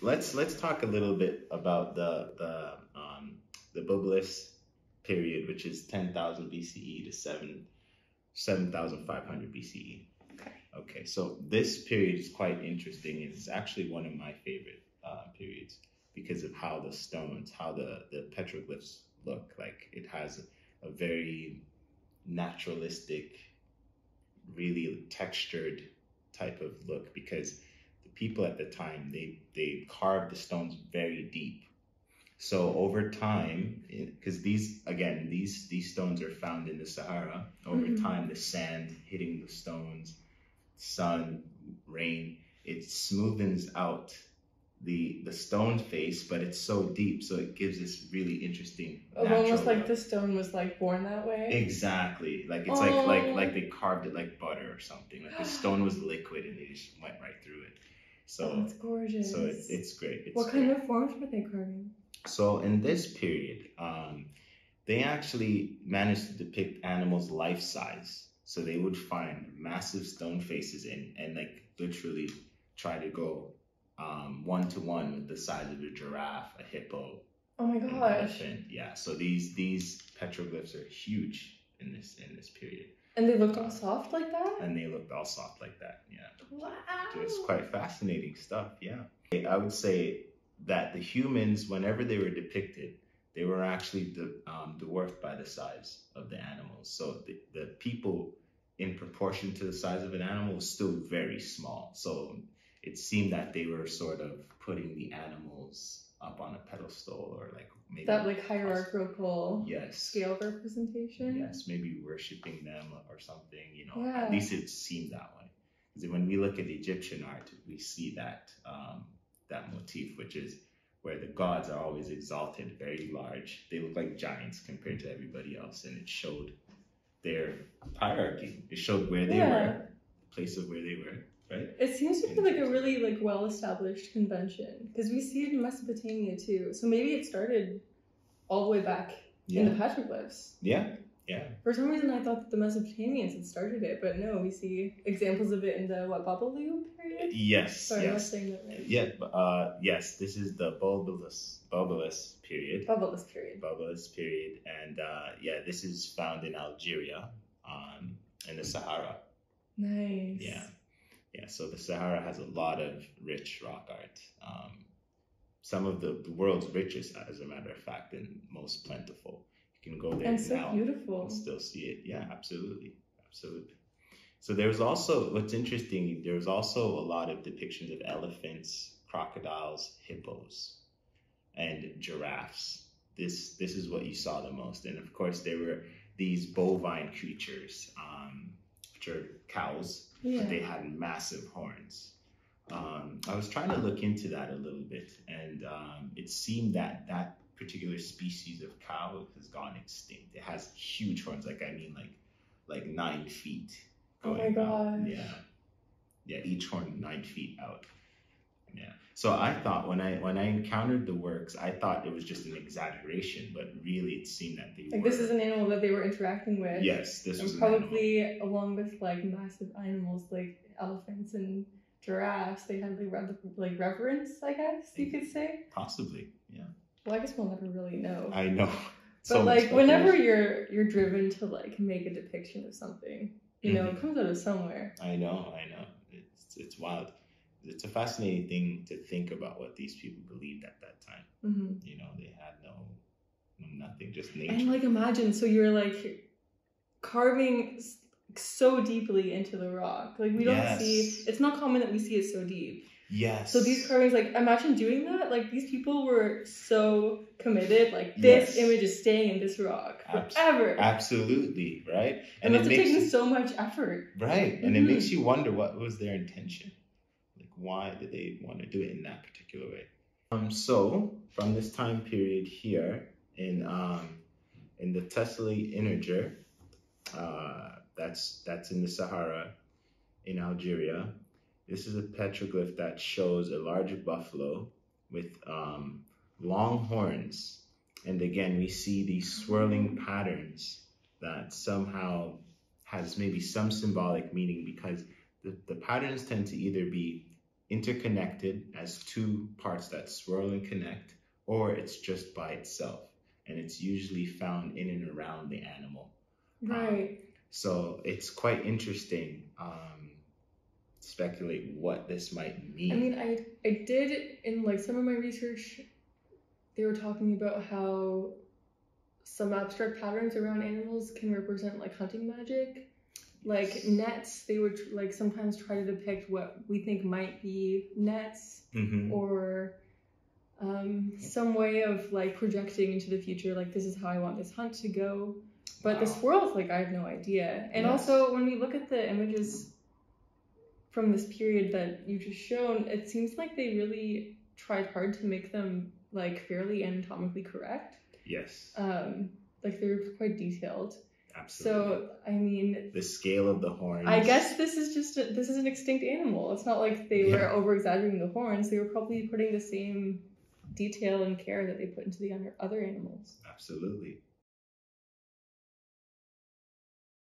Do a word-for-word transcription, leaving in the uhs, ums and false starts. Let's let's talk a little bit about the the um, the Bubalus period, which is ten thousand B C E to seven thousand five hundred B C E. Okay. Okay. So this period is quite interesting. It's actually one of my favorite uh, periods because of how the stones, how the the petroglyphs look. Like it has a, a very naturalistic, really textured type of look because the people at the time, they, they carved the stones very deep. So over time, because these, again, these, these stones are found in the Sahara. Over mm-hmm. time, the sand hitting the stones, sun, rain, it smoothens out the the stone face, but it's so deep, so it gives this really interesting natural almost like look. The stone was like born that way. Exactly. Like it's oh. like like like they carved it like butter or something. Like the stone was liquid and they just went right through it. So oh, that's gorgeous. So it, it's great. It's what kind great. of forms were they carving? So in this period, um, they actually managed to depict animals life size. So they would find massive stone faces and and like literally try to go Um, one to one with the size of a giraffe, a hippo. Oh my gosh! An elephant. Yeah. So these these petroglyphs are huge in this in this period. And they looked all um, soft like that. And they looked all soft like that. Yeah. Wow. So it's quite fascinating stuff. Yeah. I would say that the humans, whenever they were depicted, they were actually um, dwarfed by the size of the animals. So the the people, in proportion to the size of an animal, was still very small. So it seemed that they were sort of putting the animals up on a pedestal or like maybe that like hierarchical yes. scale representation. Yes, maybe worshiping them or something, you know, yeah. At least it seemed that way. Because when we look at Egyptian art, we see that um, that motif, which is where the gods are always exalted, very large. They look like giants compared to everybody else. And it showed their hierarchy. It showed where they yeah. were, the place of where they were. Right? It seems to be like a really like well-established convention because we see it in Mesopotamia too. So maybe it started all the way back yeah. in the petroglyphs. Yeah, yeah. For some reason, I thought that the Mesopotamians had started it, but no, we see examples of it in the what Bubalus period. Yes. Sorry, yes. I was saying that right. Yeah. Uh, yes. This is the Bubalus Bubalus period. Bubalus period. Bubalus period, and uh, yeah, this is found in Algeria, um, in the Sahara. Nice. Yeah. Yeah, so the Sahara has a lot of rich rock art. Um, some of the, the world's richest, as a matter of fact, and most plentiful. You can go there and now so beautiful. and still see it. Yeah, absolutely, absolutely. So there was also, what's interesting, there was also a lot of depictions of elephants, crocodiles, hippos, and giraffes. This this is what you saw the most. And of course, there were these bovine creatures, um, which are cows. Yeah. They had massive horns. Um, I was trying to look into that a little bit, and um, it seemed that that particular species of cow has gone extinct. It has huge horns, like I mean, like like nine feet. Going oh my god! Yeah, yeah. Each horn nine feet out. Yeah. So I thought when I when I encountered the works, I thought it was just an exaggeration, but really it seemed that they like were. This is an animal that they were interacting with. Yes, this was probably an animal. Along with like massive animals like elephants and giraffes. They had like, rever like reverence, I guess you could say. Possibly, yeah. Well, I guess we'll never really know. I know. But so like whenever you're you're driven to like make a depiction of something, you know, mm-hmm. it comes out of somewhere. I know, I know. It's it's wild. It's a fascinating thing to think about what these people believed at that time. Mm-hmm. You know, they had no, nothing, just nature. And like, imagine, so you're like carving so deeply into the rock. Like we don't yes. see, it's not common that we see it so deep. Yes. So these carvings, like imagine doing that. Like these people were so committed. Like this yes. image is staying in this rock forever. Abs absolutely, right? And, and it makes taking so much effort. Right, and mm-hmm. it makes you wonder what was their intention. Why did they want to do it in that particular way? Um, so from this time period here in um, in the Tassili n'Ajjer, uh, that's that's in the Sahara, in Algeria. This is a petroglyph that shows a large buffalo with um, long horns, and again we see these swirling patterns that somehow has maybe some symbolic meaning because the the patterns tend to either be interconnected as two parts that swirl and connect, or it's just by itself. And it's usually found in and around the animal. Right. Um, so it's quite interesting um, to speculate what this might mean. I mean, I, I did, in like some of my research, they were talking about how some abstract patterns around animals can represent like hunting magic. Like nets, they would like sometimes try to depict what we think might be nets, mm-hmm. or um, some way of like projecting into the future, like this is how I want this hunt to go. But wow. The swirls, like I have no idea. And yes. Also when we look at the images from this period that you just shown, it seems like they really tried hard to make them like fairly anatomically correct. Yes. Um, like they're quite detailed. Absolutely. So I mean, the scale of the horns. I guess this is just a, this is an extinct animal. It's not like they yeah. were over exaggerating the horns. They were probably putting the same detail and care that they put into the other animals. Absolutely.